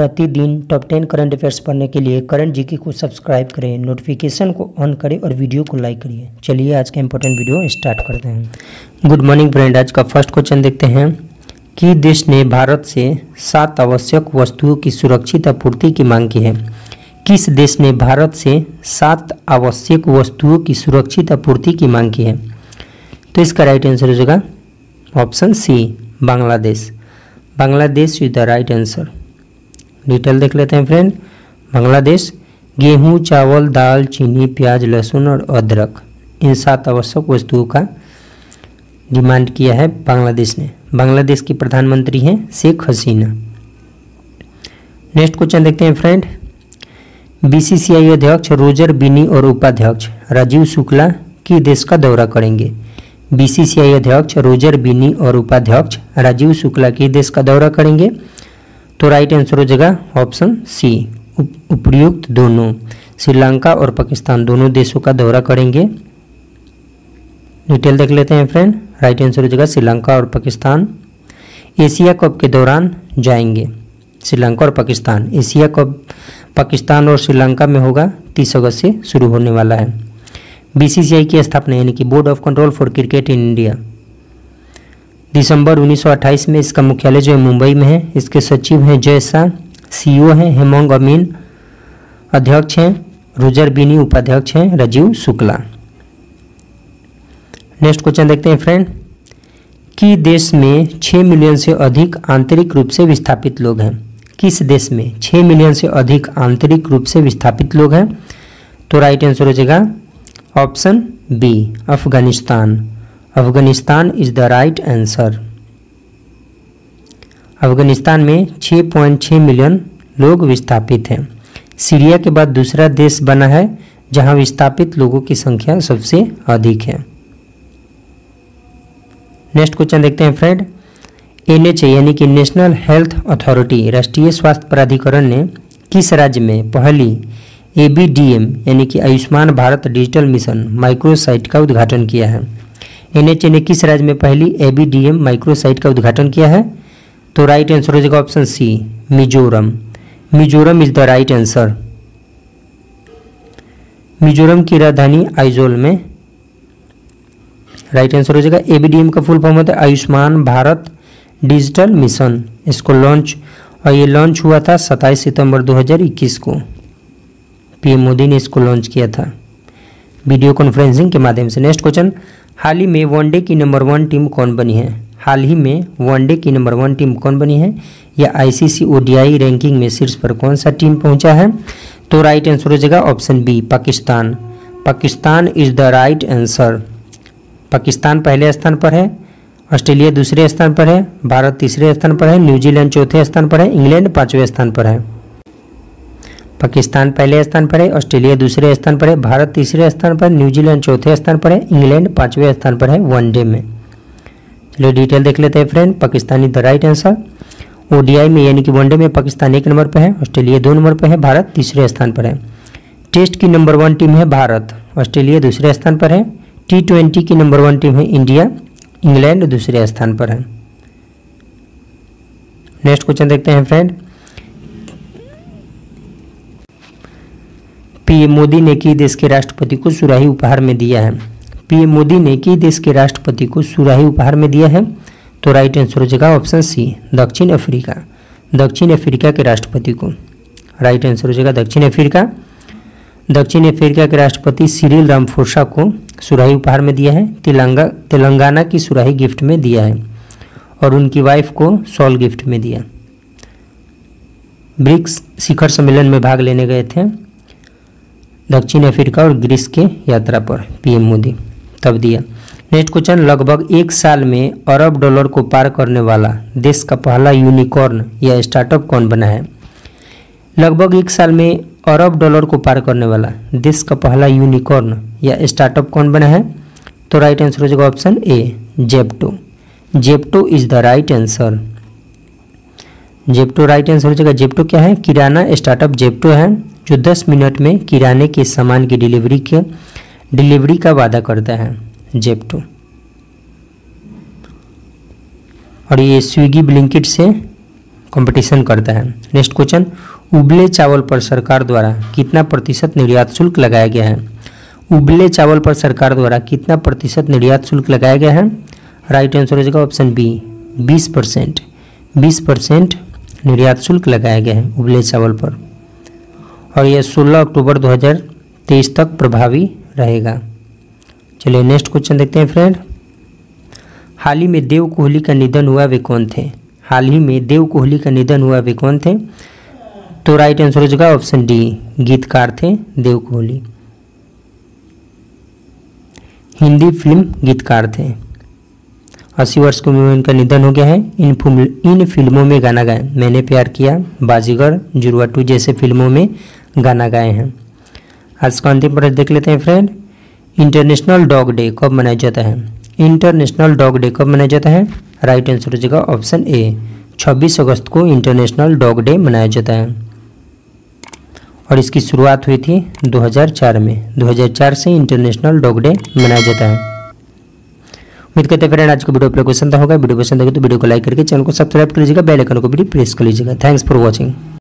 प्रतिदिन top 10 current affairs पढ़ने के लिए करंट जीके को सब्सक्राइब करें, नोटिफिकेशन को ऑन करें और वीडियो को लाइक करिए। चलिए आज का इंपॉर्टेंट वीडियो स्टार्ट करते हैं। गुड मॉर्निंग फ्रेंड, आज का फर्स्ट क्वेश्चन देखते हैं कि देश ने भारत से 7 आवश्यक वस्तुओं की सुरक्षित आपूर्ति की मांग की है। किस देश ने भारत से 7 आवश्यक वस्तुओं की सुरक्षित आपूर्ति की मांग की है? तो इसका राइट आंसर हो जाएगा option C, Bangladesh. Bangladesh is the right answer. Detail देख लेते हैं फ्रेंड। बांग्लादेश गेहूं, चावल, दाल, चीनी, प्याज, लहसुन और अदरक, इन 7 आवश्यक वस्तुओं का डिमांड किया है बांग्लादेश ने। बांग्लादेश की प्रधानमंत्री हैं शेख हसीना। नेक्स्ट क्वेश्चन देखते हैं फ्रेंड। बीसीसीआई अध्यक्ष रोजर बिनी और उपाध्यक्ष राजीव शुक्ला किस देश का दौरा करेंगे? बीसीसीआई अध्यक्ष रोजर बिनी और उपाध्यक्ष राजीव शुक्ला किस देश का दौरा करेंगे? तो राइट आंसर हो जाएगा ऑप्शन सी, उपर्युक्त दोनों। श्रीलंका और पाकिस्तान दोनों देशों का दौरा करेंगे। डिटेल देख लेते हैं फ्रेंड। राइट आंसर हो जाएगा श्रीलंका और पाकिस्तान। एशिया कप के दौरान जाएंगे श्रीलंका और पाकिस्तान। एशिया कप पाकिस्तान और श्रीलंका में होगा, 30 अगस्त से शुरू होने वाला है। बीसीसीआई की स्थापना यानी कि board of control for cricket in India, दिसंबर 1928 में इसका मुख्यालय जो है मुंबई में है। इसके सचिव हैं जय शाह, सीईओ हैं हेमंग अमीन, अध्यक्ष हैं रोजर बिनी, उपाध्यक्ष हैं राजीव शुक्ला। नेक्स्ट क्वेश्चन देखते हैं फ्रेंड कि देश में 6 मिलियन से अधिक आंतरिक रूप से विस्थापित लोग हैं। किस देश में 6 मिलियन से अधिक आंतरिक रूप से विस्थापित लोग हैं? तो राइट आंसर हो जाएगा option B, Afghanistan. Afghanistan is the right answer. Afghanistan में 6.6 मिलियन लोग विस्थापित हैं। सीरिया के बाद दूसरा देश बना है जहां विस्थापित लोगों की संख्या सबसे अधिक है। नेक्स्ट क्वेश्चन देखते हैं फ्रेंड। एनएचए यानी कि नेशनल हेल्थ अथॉरिटी, राष्ट्रीय स्वास्थ्य प्राधिकरण ने किस राज्य में पहली एबीडीएम यानी कि Ayushman Bharat digital mission microsite का उद्घाटन किया है? एनएचए ने किस राज्य में पहली एबीडीएम माइक्रोसाइट का उद्घाटन किया है? तो राइट आंसर हो जाएगा option C, Mizoram. Mizoram is the right answer. Mizoram की राजधानी आइजोल में। राइट आंसर हो जाएगा। एबीडीएम का फुल फॉर्म होता है आयुष्मान भारत डिजिटल मिशन। इसको लॉन्च, और ये लॉन्च हुआ था 27 सितंबर 2021 को, पीएम मोदी ने इसको लॉन्च किया था वीडियो कॉन्फ्रेंसिंग के माध्यम से। नेक्स्ट क्वेश्चन, हाल ही में वनडे की नंबर 1 टीम कौन बनी है? हाल ही में वनडे की नंबर 1 टीम कौन बनी है, या आईसीसी ओडीआई रैंकिंग में शीर्ष पर कौन सा टीम पहुंचा है? तो राइट आंसर हो जाएगा option B, Pakistan. Pakistan is the right answer. Pakistan पहले स्थान पर है, ऑस्ट्रेलिया दूसरे स्थान पर है, भारत तीसरे स्थान पर है, न्यूजीलैंड चौथे स्थान पर है, इंग्लैंड 5वें स्थान पर है। पाकिस्तान पहले स्थान पर है, ऑस्ट्रेलिया दूसरे स्थान पर है, भारत तीसरे स्थान पर, न्यूजीलैंड चौथे स्थान पर है, इंग्लैंड 5वें स्थान पर है वनडे में। चलिए डिटेल देख लेते हैं friend. Pakistan is the right answer. ODI में यानी कि वनडे में पाकिस्तान 1 नंबर पर है, ऑस्ट्रेलिया 2 नंबर पर है, भारत तीसरे स्थान पर है। टेस्ट की नंबर 1 टीम है भारत, ऑस्ट्रेलिया दूसरे स्थान पर है। T20 की नंबर 1 टीम है इंडिया, इंग्लैंड दूसरे स्थान पर है। नेक्स्ट क्वेश्चन देखते हैं फ्रेंड। पीएम मोदी ने किस देश के राष्ट्रपति को सुराही उपहार में दिया है? पीएम मोदी ने किस देश के राष्ट्रपति को सुराही उपहार में दिया है? तो राइट आंसर हो जाएगा ऑप्शन सी, दक्षिण अफ्रीका। दक्षिण अफ्रीका के राष्ट्रपति को, राइट आंसर हो जाएगा दक्षिण अफ्रीका। दक्षिण अफ्रीका के राष्ट्रपति सिरिल रामफोसा को सुराही उपहार में दिया है। तेलंगाना की सुराही गिफ्ट में दिया है, और उनकी वाइफ को शॉल गिफ्ट में दिया। ब्रिक्स शिखर सम्मेलन में भाग लेने गए थे दक्षिण अफ्रीका और ग्रीस के यात्रा पर पीएम मोदी, तब दिया। नेक्स्ट क्वेश्चन, लगभग 1 साल में $1 अरब को पार करने वाला देश का पहला यूनिकॉर्न या स्टार्टअप कौन बना है? लगभग 1 साल में $1 अरब को पार करने वाला देश का पहला यूनिकॉर्न या स्टार्टअप कौन बना है? तो राइट आंसर हो जाएगा option A, Zepto. Zepto is the right answer. Zepto right answer हो जाएगा। जेप्टो क्या है? किराना स्टार्टअप जेप्टो है, जो 10 मिनट में किराने के सामान की डिलीवरी का वादा करता है जेप्टो, और ये स्विगी ब्लिंकिट से कंपटीशन करता है। नेक्स्ट क्वेश्चन, उबले चावल पर सरकार द्वारा कितना प्रतिशत निर्यात शुल्क लगाया गया है? उबले चावल पर सरकार द्वारा कितना प्रतिशत निर्यात शुल्क लगाया गया है? राइट आंसर हो जाएगा ऑप्शन बी 20%। 20% निर्यात शुल्क लगाया गया है उबले चावल पर, और यह 16 अक्टूबर 2023 तक प्रभावी रहेगा। चलिए नेक्स्ट क्वेश्चन देखते हैं फ्रेंड। हाल ही में देव कोहली का निधन हुआ, वे कौन थे? हाल ही में देव कोहली का निधन हुआ, वे कौन थे? तो राइट आंसर हो जाएगा ऑप्शन डी, गीतकार थे देव कोहली, हिंदी फिल्म गीतकार थे। 80 वर्ष की उम्र में इनका निधन हो गया है। इन फिल्मों में गाना गाए, मैंने प्यार किया, बाजीगर, जुड़वा टू जैसे फिल्मों में गाना गाए हैं। आज का अंतिम प्रश्न देख लेते हैं फ्रेंड। इंटरनेशनल डॉग डे कब मनाया जाता है? इंटरनेशनल डॉग डे कब मनाया जाता है? राइट आंसर हो जाएगा ऑप्शन ए, 26 अगस्त को इंटरनेशनल डॉग डे मनाया जाता है, और इसकी शुरुआत हुई थी 2004 में। 2004 से इंटरनेशनल डॉग डे मनाया जाता है। उम्मीद करते हैं फ्रेंड आज को वीडियो पसंद होगा। वीडियो पसंद होगा तो वीडियो को लाइक करके चैनल को सब्सक्राइब कर लीजिएगा, बेल आइकन को भी प्रेस कर लीजिएगा। Thanks for watching.